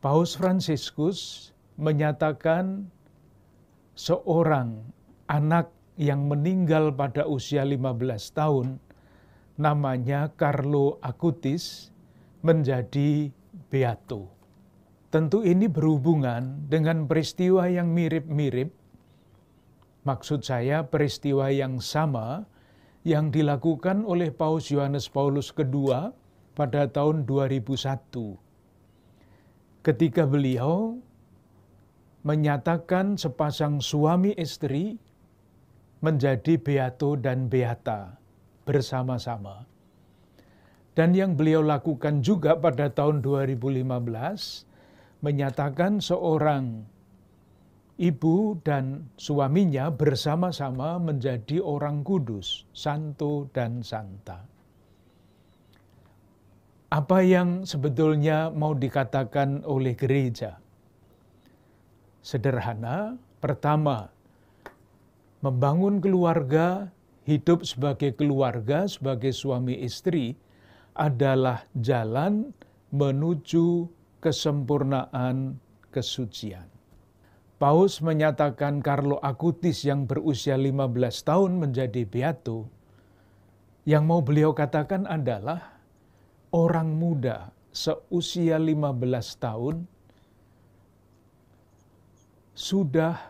Paus Fransiskus menyatakan seorang anak yang meninggal pada usia 15 tahun, namanya Carlo Acutis, menjadi beato. Tentu ini berhubungan dengan peristiwa yang mirip-mirip, maksud saya peristiwa yang sama, yang dilakukan oleh Paus Yohanes Paulus II pada tahun 2001. Ketika beliau menyatakan sepasang suami istri menjadi beato dan beata bersama-sama. Dan yang beliau lakukan juga pada tahun 2015, menyatakan seorang ibu dan suaminya bersama-sama menjadi orang kudus, santo dan santa. Apa yang sebetulnya mau dikatakan oleh gereja? Sederhana, pertama, membangun keluarga, hidup sebagai keluarga, sebagai suami istri, adalah jalan menuju kesempurnaan kesucian. Paus menyatakan Carlo Acutis yang berusia 15 tahun menjadi beato, yang mau beliau katakan adalah, orang muda seusia 15 tahun sudah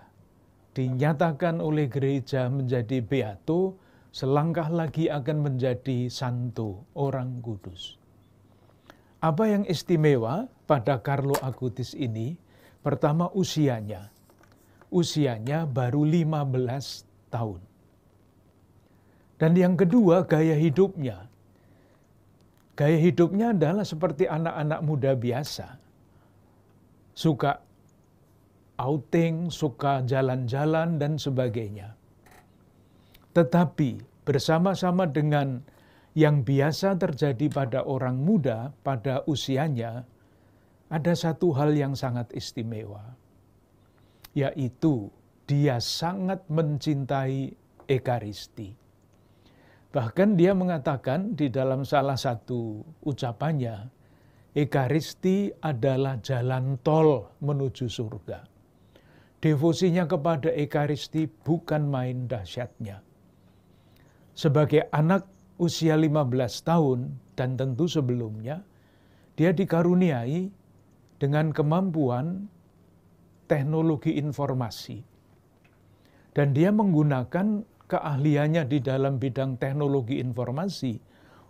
dinyatakan oleh gereja menjadi beato, selangkah lagi akan menjadi santo, orang kudus. Apa yang istimewa pada Carlo Acutis ini? Pertama, usianya. Usianya baru 15 tahun. Dan yang kedua, gaya hidupnya. Gaya hidupnya adalah seperti anak-anak muda biasa. Suka outing, suka jalan-jalan, dan sebagainya. Tetapi bersama-sama dengan yang biasa terjadi pada orang muda pada usianya, ada satu hal yang sangat istimewa. Yaitu dia sangat mencintai Ekaristi. Bahkan dia mengatakan di dalam salah satu ucapannya, Ekaristi adalah jalan tol menuju surga. Devosinya kepada Ekaristi bukan main dahsyatnya. Sebagai anak usia 15 tahun dan tentu sebelumnya, dia dikaruniai dengan kemampuan teknologi informasi. Dan dia menggunakan keahliannya di dalam bidang teknologi informasi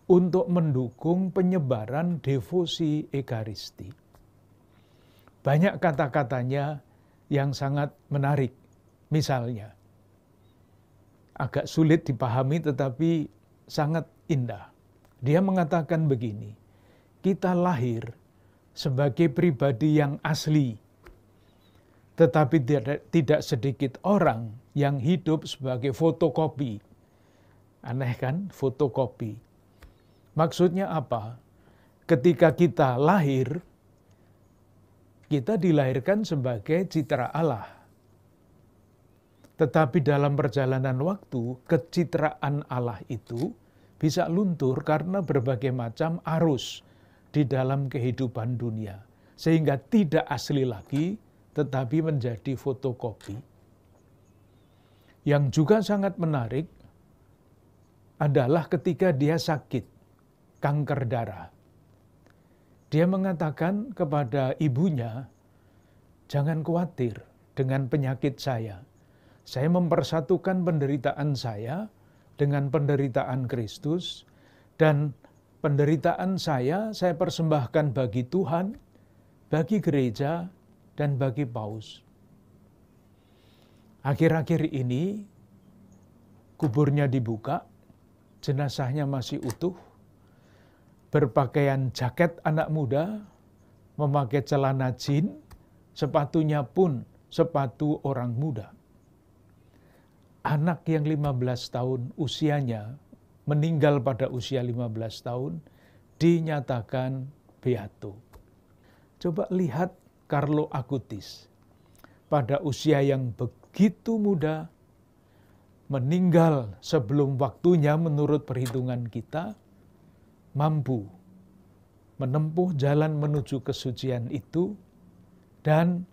untuk mendukung penyebaran devosi Ekaristi. Banyak kata-katanya yang sangat menarik. Misalnya, agak sulit dipahami tetapi sangat indah. Dia mengatakan begini, kita lahir sebagai pribadi yang asli, tetapi tidak sedikit orang yang hidup sebagai fotokopi. Aneh kan? Fotokopi. Maksudnya apa? Ketika kita lahir, kita dilahirkan sebagai citra Allah. Tetapi dalam perjalanan waktu, kecitraan Allah itu bisa luntur karena berbagai macam arus di dalam kehidupan dunia. Sehingga tidak asli lagi, tetapi menjadi fotokopi. Yang juga sangat menarik adalah ketika dia sakit, kanker darah. Dia mengatakan kepada ibunya, jangan khawatir dengan penyakit saya. Saya mempersatukan penderitaan saya dengan penderitaan Kristus, dan penderitaan saya persembahkan bagi Tuhan, bagi gereja, dan bagi Paus. Akhir-akhir ini kuburnya dibuka, jenazahnya masih utuh, berpakaian jaket anak muda, memakai celana jean, sepatunya pun sepatu orang muda. Anak yang 15 tahun usianya, meninggal pada usia 15 tahun, dinyatakan beato. Coba lihat Carlo Acutis, pada usia yang begitu muda, meninggal sebelum waktunya menurut perhitungan kita, mampu menempuh jalan menuju kesucian itu dan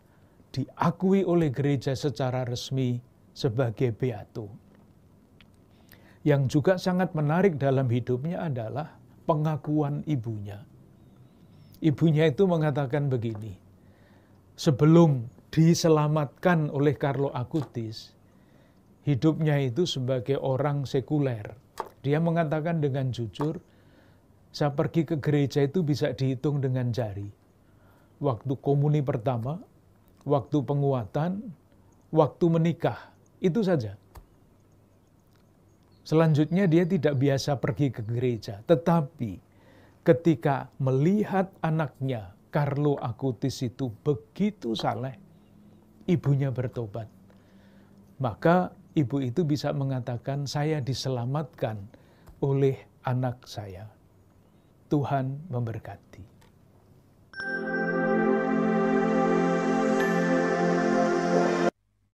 diakui oleh gereja secara resmi sebagai beato. Yang juga sangat menarik dalam hidupnya adalah pengakuan ibunya. Ibunya itu mengatakan begini, sebelum diselamatkan oleh Carlo Acutis, hidupnya itu sebagai orang sekuler. Dia mengatakan dengan jujur, saya pergi ke gereja itu bisa dihitung dengan jari. Waktu komuni pertama, waktu penguatan, waktu menikah, itu saja. Selanjutnya dia tidak biasa pergi ke gereja. Tetapi ketika melihat anaknya, Carlo Acutis itu begitu saleh, ibunya bertobat. Maka ibu itu bisa mengatakan, saya diselamatkan oleh anak saya. Tuhan memberkati.